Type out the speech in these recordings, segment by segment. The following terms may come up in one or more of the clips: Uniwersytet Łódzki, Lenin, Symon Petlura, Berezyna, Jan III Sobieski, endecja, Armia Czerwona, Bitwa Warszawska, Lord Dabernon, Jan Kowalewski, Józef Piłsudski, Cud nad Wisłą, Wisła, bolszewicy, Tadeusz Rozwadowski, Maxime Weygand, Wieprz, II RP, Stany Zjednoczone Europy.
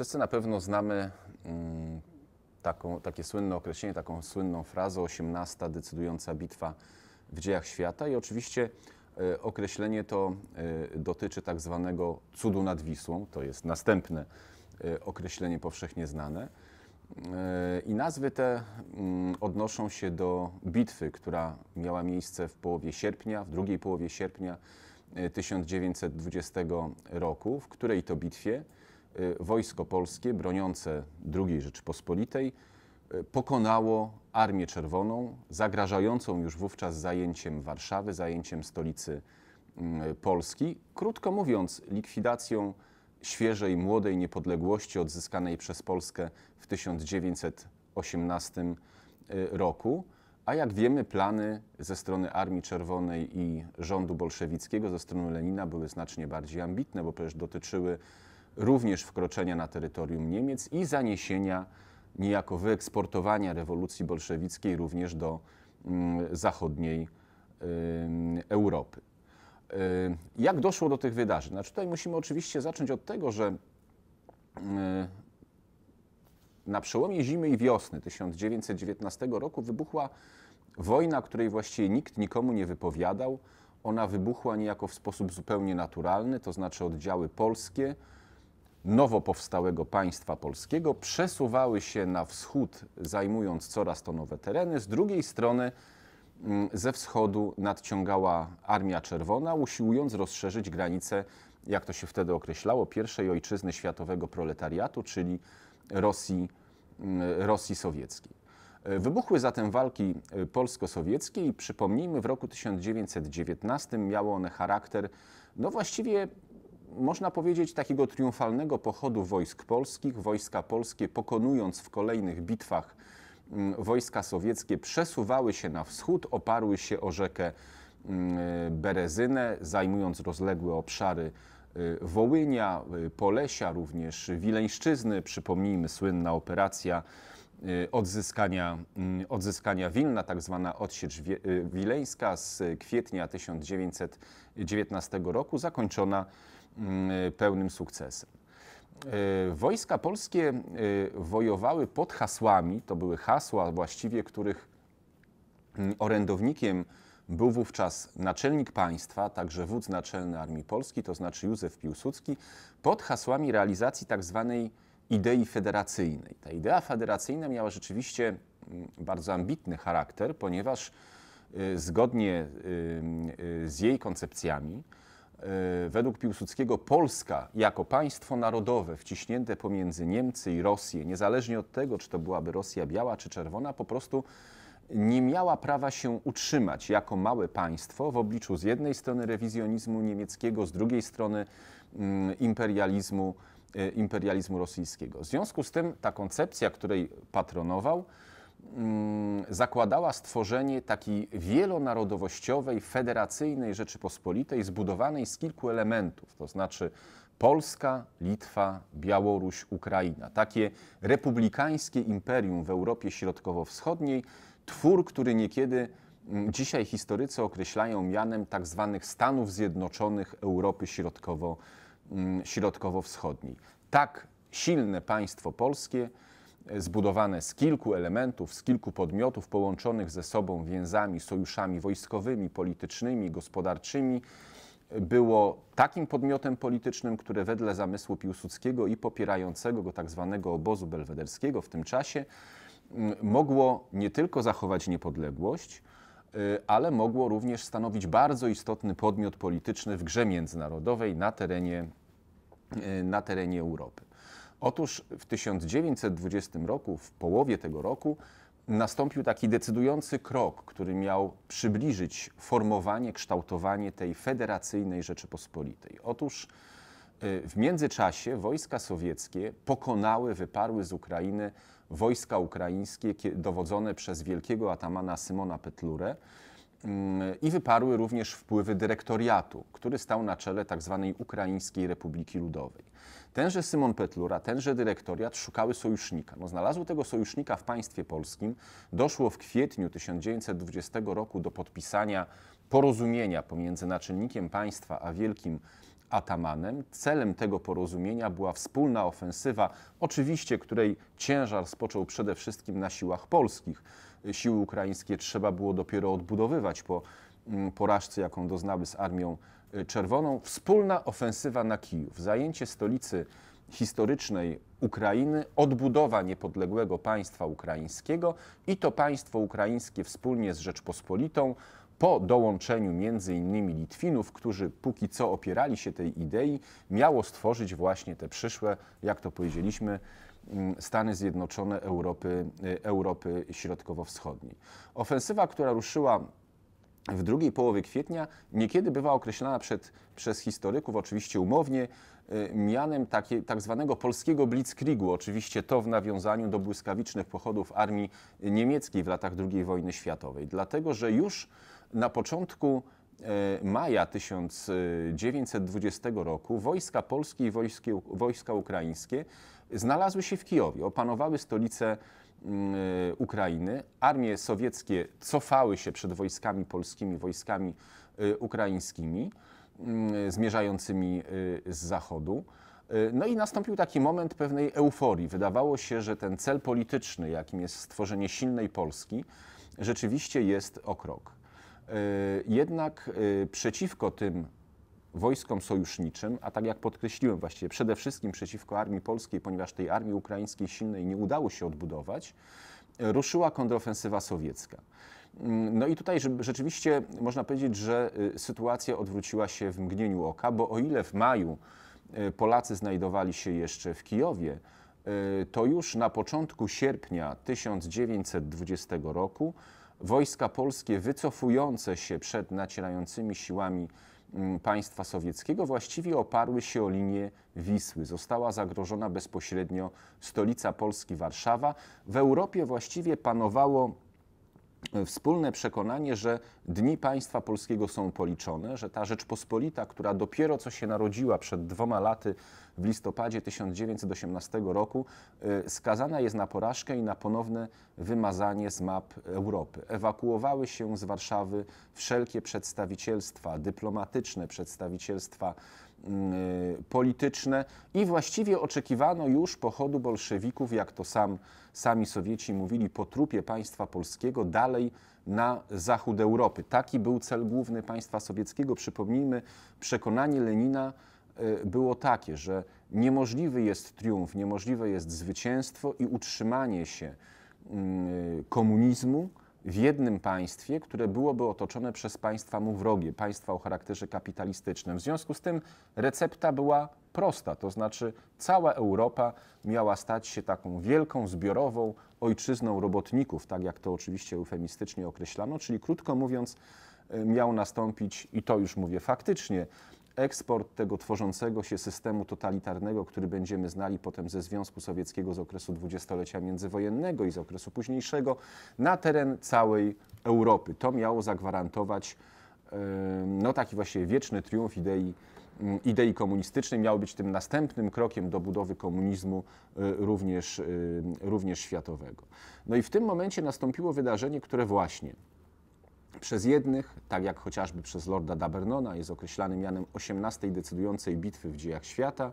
Wszyscy na pewno znamy takie słynne określenie, taką słynną frazę 18. decydująca bitwa w dziejach świata i oczywiście określenie to dotyczy tak zwanego cudu nad Wisłą, to jest następne określenie powszechnie znane. I nazwy te odnoszą się do bitwy, która miała miejsce w połowie sierpnia, w drugiej połowie sierpnia 1920 roku, w której to bitwie wojsko polskie broniące II Rzeczypospolitej pokonało Armię Czerwoną, zagrażającą już wówczas zajęciem Warszawy, zajęciem stolicy Polski, krótko mówiąc likwidacją świeżej, młodej niepodległości odzyskanej przez Polskę w 1918 roku, a jak wiemy plany ze strony Armii Czerwonej i rządu bolszewickiego, ze strony Lenina były znacznie bardziej ambitne, bo przecież dotyczyły również wkroczenia na terytorium Niemiec i zaniesienia, niejako wyeksportowania rewolucji bolszewickiej również do zachodniej Europy. Jak doszło do tych wydarzeń? Znaczy tutaj musimy oczywiście zacząć od tego, że na przełomie zimy i wiosny 1919 roku wybuchła wojna, której właściwie nikt nikomu nie wypowiadał. Ona wybuchła niejako w sposób zupełnie naturalny, to znaczy oddziały polskie, nowo powstałego państwa polskiego przesuwały się na wschód, zajmując coraz to nowe tereny. Z drugiej strony ze wschodu nadciągała Armia Czerwona, usiłując rozszerzyć granice, jak to się wtedy określało, pierwszej ojczyzny światowego proletariatu, czyli Rosji sowieckiej. Wybuchły zatem walki polsko-sowieckie i przypomnijmy, w roku 1919 miały one charakter, no właściwie można powiedzieć, takiego triumfalnego pochodu wojsk polskich. Wojska polskie, pokonując w kolejnych bitwach wojska sowieckie, przesuwały się na wschód, oparły się o rzekę Berezynę, zajmując rozległe obszary Wołynia, Polesia, również Wileńszczyzny. Przypomnijmy, słynna operacja odzyskania Wilna, tak zwana odsiecz wileńska z kwietnia 1919 roku, zakończona pełnym sukcesem. Wojska polskie wojowały pod hasłami, to były hasła właściwie, których orędownikiem był wówczas naczelnik państwa, także wódz naczelny Armii Polskiej, to znaczy Józef Piłsudski, pod hasłami realizacji tak zwanej idei federacyjnej. Ta idea federacyjna miała rzeczywiście bardzo ambitny charakter, ponieważ zgodnie z jej koncepcjami, według Piłsudskiego Polska jako państwo narodowe wciśnięte pomiędzy Niemcy i Rosję, niezależnie od tego, czy to byłaby Rosja biała czy czerwona, po prostu nie miała prawa się utrzymać jako małe państwo w obliczu z jednej strony rewizjonizmu niemieckiego, z drugiej strony imperializmu rosyjskiego. W związku z tym ta koncepcja, której patronował, zakładała stworzenie takiej wielonarodowościowej, federacyjnej Rzeczypospolitej zbudowanej z kilku elementów, to znaczy Polska, Litwa, Białoruś, Ukraina. Takie republikańskie imperium w Europie Środkowo-Wschodniej, twór, który niekiedy dzisiaj historycy określają mianem tak zwanych Stanów Zjednoczonych Europy Środkowo-Wschodniej. Tak silne państwo polskie, zbudowane z kilku elementów, z kilku podmiotów połączonych ze sobą więzami, sojuszami wojskowymi, politycznymi, gospodarczymi, było takim podmiotem politycznym, które wedle zamysłu Piłsudskiego i popierającego go tak zwanego obozu belwederskiego w tym czasie mogło nie tylko zachować niepodległość, ale mogło również stanowić bardzo istotny podmiot polityczny w grze międzynarodowej na terenie Europy. Otóż w 1920 roku, w połowie tego roku, nastąpił taki decydujący krok, który miał przybliżyć formowanie, kształtowanie tej federacyjnej Rzeczypospolitej. Otóż w międzyczasie wojska sowieckie pokonały, wyparły z Ukrainy wojska ukraińskie dowodzone przez wielkiego atamana Symona Petlurę i wyparły również wpływy dyrektoriatu, który stał na czele tzw. Ukraińskiej Republiki Ludowej. Tenże Symon Petlura, tenże dyrektoriat szukały sojusznika. No, znalazły tego sojusznika w państwie polskim. Doszło w kwietniu 1920 roku do podpisania porozumienia pomiędzy naczelnikiem państwa a wielkim atamanem. Celem tego porozumienia była wspólna ofensywa, oczywiście której ciężar spoczął przede wszystkim na siłach polskich. Siły ukraińskie trzeba było dopiero odbudowywać po porażce, jaką doznały z Armią Czerwoną. Wspólna ofensywa na Kijów, zajęcie stolicy historycznej Ukrainy, odbudowa niepodległego państwa ukraińskiego i to państwo ukraińskie wspólnie z Rzeczpospolitą po dołączeniu m.in. Litwinów, którzy póki co opierali się tej idei, miało stworzyć właśnie te przyszłe, jak to powiedzieliśmy, Stany Zjednoczone Europy Środkowo-Wschodniej. Ofensywa, która ruszyła w drugiej połowie kwietnia, niekiedy bywa określana przez historyków, oczywiście umownie, mianem tak zwanego polskiego blitzkriegu, oczywiście to w nawiązaniu do błyskawicznych pochodów armii niemieckiej w latach II wojny światowej. Dlatego, że już na początku maja 1920 roku wojska polskie i wojska ukraińskie znalazły się w Kijowie, opanowały stolicę Ukrainy. Armie sowieckie cofały się przed wojskami polskimi, wojskami ukraińskimi zmierzającymi z zachodu. No i nastąpił taki moment pewnej euforii. Wydawało się, że ten cel polityczny, jakim jest stworzenie silnej Polski, rzeczywiście jest o krok. Jednak przeciwko tym wojskom sojuszniczym, a tak jak podkreśliłem właściwie przede wszystkim przeciwko armii polskiej, ponieważ tej armii ukraińskiej silnej nie udało się odbudować, ruszyła kontrofensywa sowiecka. No i tutaj rzeczywiście można powiedzieć, że sytuacja odwróciła się w mgnieniu oka, bo o ile w maju Polacy znajdowali się jeszcze w Kijowie, to już na początku sierpnia 1920 roku wojska polskie wycofujące się przed nacierającymi siłami państwa sowieckiego właściwie oparły się o linię Wisły. Została zagrożona bezpośrednio stolica Polski, Warszawa. W Europie właściwie panowało wspólne przekonanie, że dni państwa polskiego są policzone, że ta Rzeczpospolita, która dopiero co się narodziła przed 2 laty w listopadzie 1918 roku, skazana jest na porażkę i na ponowne wymazanie z map Europy. Ewakuowały się z Warszawy wszelkie przedstawicielstwa dyplomatyczne, przedstawicielstwa polityczne i właściwie oczekiwano już pochodu bolszewików, jak to sami Sowieci mówili, po trupie państwa polskiego dalej na zachód Europy. Taki był cel główny państwa sowieckiego. Przypomnijmy, przekonanie Lenina było takie, że niemożliwy jest triumf, niemożliwe jest zwycięstwo i utrzymanie się komunizmu w jednym państwie, które byłoby otoczone przez państwa mu wrogie, państwa o charakterze kapitalistycznym. W związku z tym recepta była prosta, to znaczy cała Europa miała stać się taką wielką, zbiorową ojczyzną robotników, tak jak to oczywiście eufemistycznie określano, czyli krótko mówiąc miał nastąpić, i to już mówię faktycznie, eksport tego tworzącego się systemu totalitarnego, który będziemy znali potem ze Związku Sowieckiego z okresu dwudziestolecia międzywojennego i z okresu późniejszego na teren całej Europy. To miało zagwarantować no taki właśnie wieczny triumf idei komunistycznej, miał być tym następnym krokiem do budowy komunizmu również światowego. No i w tym momencie nastąpiło wydarzenie, które właśnie przez jednych, tak jak chociażby przez Lorda Dabernona, jest określany mianem 18. decydującej bitwy w dziejach świata.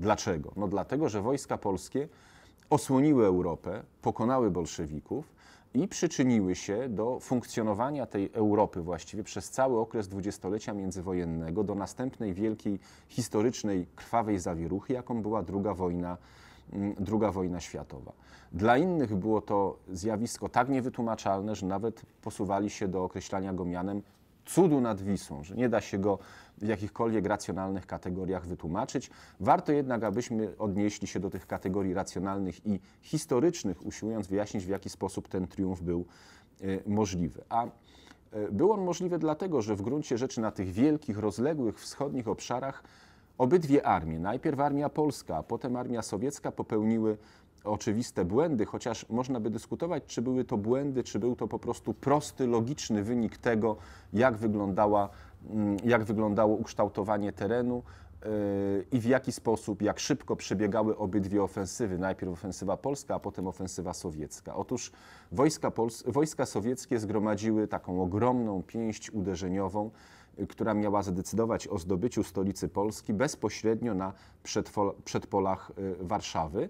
Dlaczego? No dlatego, że wojska polskie osłoniły Europę, pokonały bolszewików i przyczyniły się do funkcjonowania tej Europy właściwie przez cały okres dwudziestolecia międzywojennego, do następnej wielkiej, historycznej, krwawej zawieruchy, jaką była II wojna światowa. Dla innych było to zjawisko tak niewytłumaczalne, że nawet posuwali się do określania go mianem cudu nad Wisłą, że nie da się go w jakichkolwiek racjonalnych kategoriach wytłumaczyć. Warto jednak, abyśmy odnieśli się do tych kategorii racjonalnych i historycznych, usiłując wyjaśnić, w jaki sposób ten triumf był możliwy. A był on możliwy dlatego, że w gruncie rzeczy na tych wielkich, rozległych wschodnich obszarach obydwie armie, najpierw armia polska, a potem armia sowiecka, popełniły oczywiste błędy, chociaż można by dyskutować, czy były to błędy, czy był to po prostu prosty, logiczny wynik tego, jak wyglądało ukształtowanie terenu i w jaki sposób, jak szybko przebiegały obydwie ofensywy, najpierw ofensywa polska, a potem ofensywa sowiecka. Otóż wojska sowieckie zgromadziły taką ogromną pięść uderzeniową, która miała zadecydować o zdobyciu stolicy Polski bezpośrednio na przedpolach Warszawy.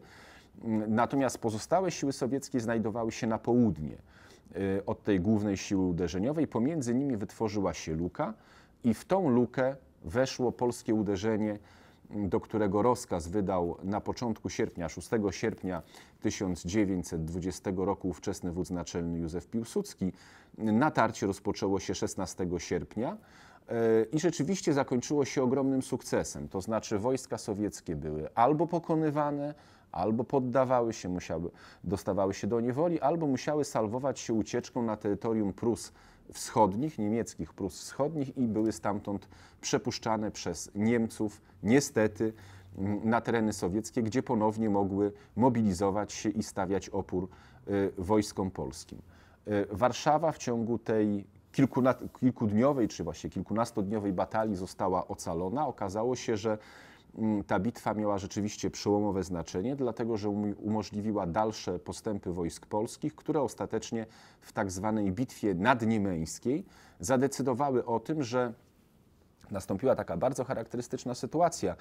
Natomiast pozostałe siły sowieckie znajdowały się na południe od tej głównej siły uderzeniowej. Pomiędzy nimi wytworzyła się luka i w tą lukę weszło polskie uderzenie, do którego rozkaz wydał na początku sierpnia, 6 sierpnia 1920 roku ówczesny wódz naczelny Józef Piłsudski. Natarcie rozpoczęło się 16 sierpnia i rzeczywiście zakończyło się ogromnym sukcesem. To znaczy wojska sowieckie były albo pokonywane, albo poddawały się, dostawały się do niewoli, albo musiały salwować się ucieczką na terytorium Prus Wschodnich, niemieckich Prus Wschodnich, i były stamtąd przepuszczane przez Niemców, niestety, na tereny sowieckie, gdzie ponownie mogły mobilizować się i stawiać opór wojskom polskim. Warszawa w ciągu tej kilkudniowej, czy właśnie kilkunastodniowej batalii została ocalona. Okazało się, że ta bitwa miała rzeczywiście przełomowe znaczenie, dlatego że umożliwiła dalsze postępy wojsk polskich, które ostatecznie w tak zwanej bitwie nadniemeńskiej zadecydowały o tym, że nastąpiła taka bardzo charakterystyczna sytuacja.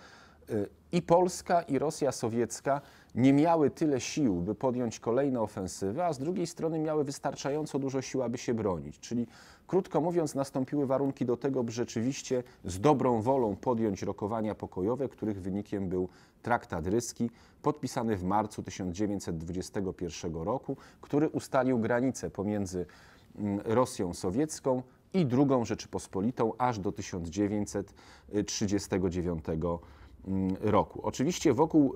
I Polska, i Rosja sowiecka nie miały tyle sił, by podjąć kolejne ofensywy, a z drugiej strony miały wystarczająco dużo sił, aby się bronić. Czyli krótko mówiąc, nastąpiły warunki do tego, by rzeczywiście z dobrą wolą podjąć rokowania pokojowe, których wynikiem był traktat ryski, podpisany w marcu 1921 roku, który ustalił granicę pomiędzy Rosją sowiecką i II Rzeczypospolitą aż do 1939 roku. Oczywiście wokół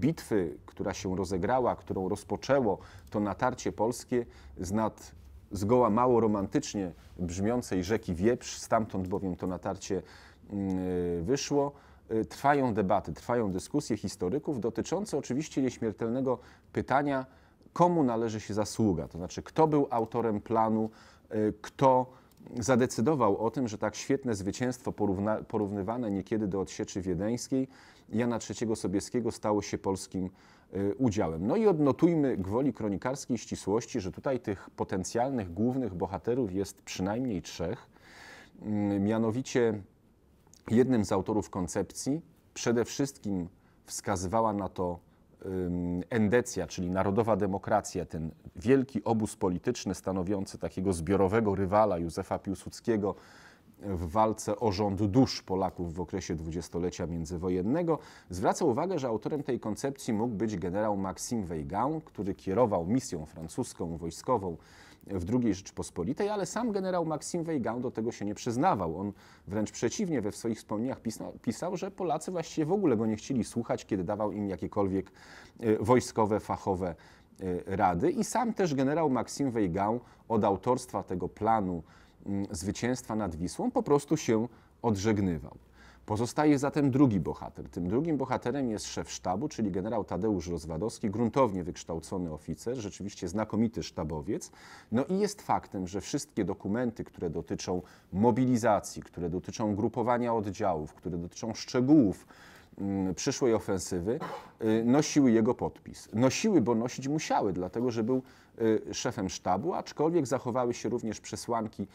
bitwy, która się rozegrała, którą rozpoczęło to natarcie polskie z nad zgoła mało romantycznie brzmiącej rzeki Wieprz, stamtąd bowiem to natarcie wyszło, trwają debaty, trwają dyskusje historyków dotyczące oczywiście nieśmiertelnego pytania, komu należy się zasługa, to znaczy kto był autorem planu, kto zadecydował o tym, że tak świetne zwycięstwo porównywane niekiedy do odsieczy wiedeńskiej Jana III Sobieskiego stało się polskim udziałem. No i odnotujmy gwoli kronikarskiej ścisłości, że tutaj tych potencjalnych głównych bohaterów jest przynajmniej trzech. Mianowicie jednym z autorów koncepcji przede wszystkim wskazywała na to endecja, czyli narodowa demokracja, ten wielki obóz polityczny stanowiący takiego zbiorowego rywala Józefa Piłsudskiego w walce o rząd dusz Polaków w okresie dwudziestolecia międzywojennego. Zwraca uwagę, że autorem tej koncepcji mógł być generał Maxime Weygand, który kierował misją francuską wojskową w II Rzeczypospolitej, ale sam generał Maxime Weygand do tego się nie przyznawał. On wręcz przeciwnie we swoich wspomnieniach pisał, że Polacy właściwie w ogóle go nie chcieli słuchać, kiedy dawał im jakiekolwiek wojskowe, fachowe rady. I sam też generał Maxime Weygand od autorstwa tego planu zwycięstwa nad Wisłą po prostu się odżegnywał. Pozostaje zatem drugi bohater. Tym drugim bohaterem jest szef sztabu, czyli generał Tadeusz Rozwadowski, gruntownie wykształcony oficer, rzeczywiście znakomity sztabowiec. No i jest faktem, że wszystkie dokumenty, które dotyczą mobilizacji, które dotyczą grupowania oddziałów, które dotyczą szczegółów przyszłej ofensywy, nosiły jego podpis. Nosiły, bo nosić musiały, dlatego że był szefem sztabu, aczkolwiek zachowały się również przesłanki,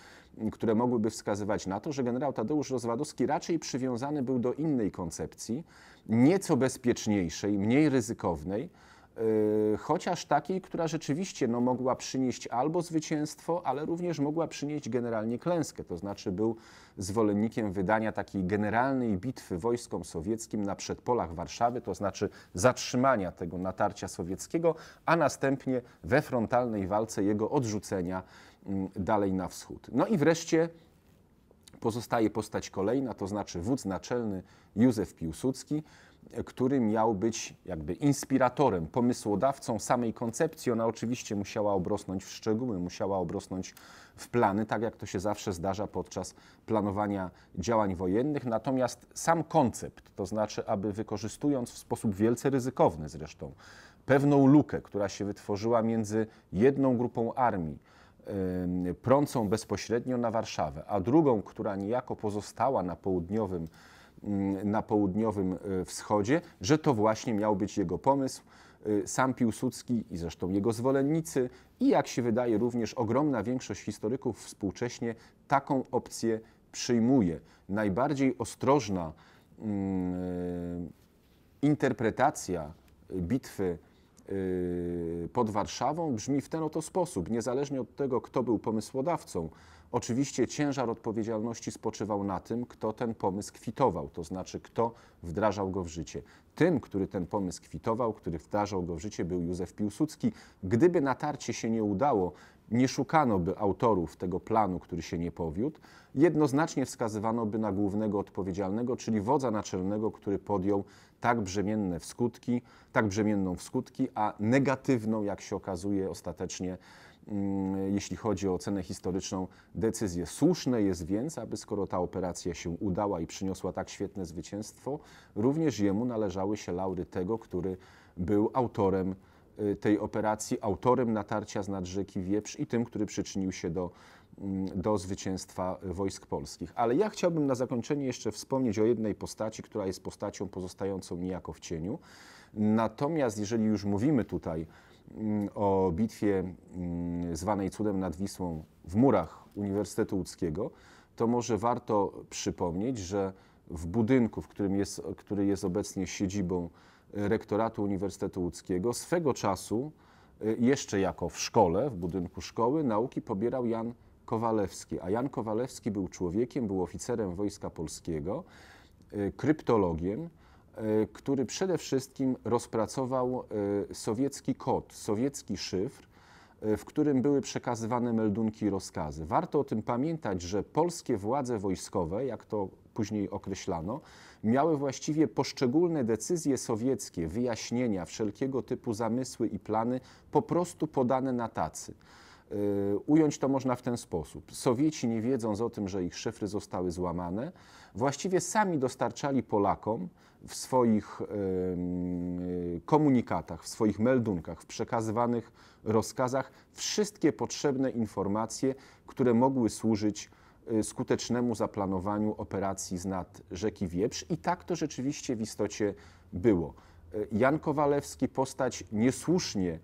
które mogłyby wskazywać na to, że generał Tadeusz Rozwadowski raczej przywiązany był do innej koncepcji, nieco bezpieczniejszej, mniej ryzykownej, chociaż takiej, która rzeczywiście mogła przynieść albo zwycięstwo, ale również mogła przynieść generalnie klęskę. To znaczy był zwolennikiem wydania takiej generalnej bitwy wojskom sowieckim na przedpolach Warszawy, to znaczy zatrzymania tego natarcia sowieckiego, a następnie we frontalnej walce jego odrzucenia dalej na wschód. No i wreszcie pozostaje postać kolejna, to znaczy wódz naczelny Józef Piłsudski, który miał być jakby inspiratorem, pomysłodawcą samej koncepcji. Ona oczywiście musiała obrosnąć w szczegóły, musiała obrosnąć w plany, tak jak to się zawsze zdarza podczas planowania działań wojennych. Natomiast sam koncept, to znaczy aby wykorzystując w sposób wielce ryzykowny zresztą pewną lukę, która się wytworzyła między jedną grupą armii, prącą bezpośrednio na Warszawę, a drugą, która niejako pozostała na południowym wschodzie, że to właśnie miał być jego pomysł. Sam Piłsudski i zresztą jego zwolennicy i jak się wydaje również ogromna większość historyków współcześnie taką opcję przyjmuje najbardziej ostrożna interpretacja bitwy pod Warszawą brzmi w ten oto sposób. Niezależnie od tego, kto był pomysłodawcą, oczywiście ciężar odpowiedzialności spoczywał na tym, kto ten pomysł kwitował, to znaczy kto wdrażał go w życie. Tym, który ten pomysł kwitował, który wdrażał go w życie, był Józef Piłsudski. Gdyby natarcie się nie udało, nie szukano by autorów tego planu, który się nie powiódł, jednoznacznie wskazywano by na głównego odpowiedzialnego, czyli wodza naczelnego, który podjął tak brzemienną w skutki, a negatywną, jak się okazuje, ostatecznie, jeśli chodzi o ocenę historyczną, decyzję. Słuszne jest więc, aby skoro ta operacja się udała i przyniosła tak świetne zwycięstwo, również jemu należały się laury tego, który był autorem tej operacji, autorem natarcia znad rzeki Wieprz i tym, który przyczynił się do zwycięstwa wojsk polskich. Ale ja chciałbym na zakończenie jeszcze wspomnieć o jednej postaci, która jest postacią pozostającą niejako w cieniu. Natomiast jeżeli już mówimy tutaj o bitwie zwanej Cudem nad Wisłą w murach Uniwersytetu Łódzkiego, to może warto przypomnieć, że w budynku, który jest obecnie siedzibą Rektoratu Uniwersytetu Łódzkiego, swego czasu, jeszcze jako w szkole, w budynku szkoły, nauki pobierał Jan Kowalewski. A Jan Kowalewski był człowiekiem, był oficerem Wojska Polskiego, kryptologiem, który przede wszystkim rozpracował sowiecki kod, sowiecki szyfr, w którym były przekazywane meldunki i rozkazy. Warto o tym pamiętać, że polskie władze wojskowe, jak to później określano, miały właściwie poszczególne decyzje sowieckie, wyjaśnienia, wszelkiego typu zamysły i plany po prostu podane na tacy. Ująć to można w ten sposób. Sowieci, nie wiedząc o tym, że ich szyfry zostały złamane, właściwie sami dostarczali Polakom w swoich komunikatach, w swoich meldunkach, w przekazywanych rozkazach wszystkie potrzebne informacje, które mogły służyć skutecznemu zaplanowaniu operacji znad rzeki Wieprz. I tak to rzeczywiście w istocie było. Jan Kowalewski, postać niesłusznie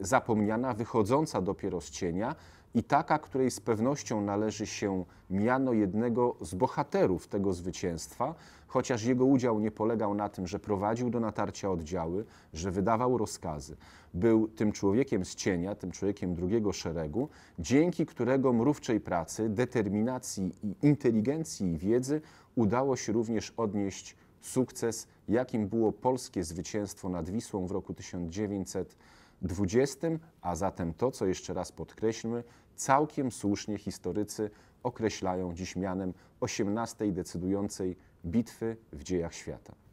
zapomniana, wychodząca dopiero z cienia i taka, której z pewnością należy się miano jednego z bohaterów tego zwycięstwa, chociaż jego udział nie polegał na tym, że prowadził do natarcia oddziały, że wydawał rozkazy. Był tym człowiekiem z cienia, tym człowiekiem drugiego szeregu, dzięki którego mrówczej pracy, determinacji, inteligencji i wiedzy udało się również odnieść sukces, jakim było polskie zwycięstwo nad Wisłą w roku 1920, a zatem to, co jeszcze raz podkreślmy, całkiem słusznie historycy określają dziś mianem 18. decydującej bitwy w dziejach świata.